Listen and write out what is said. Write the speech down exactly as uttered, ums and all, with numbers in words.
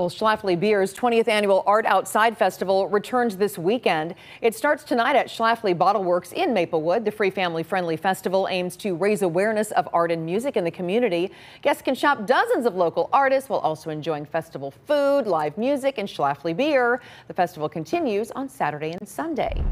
Well, Schlafly Beer's twentieth Annual Art Outside Festival returns this weekend. It starts tonight at Schlafly Bottleworks in Maplewood. The free family-friendly festival aims to raise awareness of art and music in the community. Guests can shop dozens of local artists while also enjoying festival food, live music, and Schlafly beer. The festival continues on Saturday and Sunday.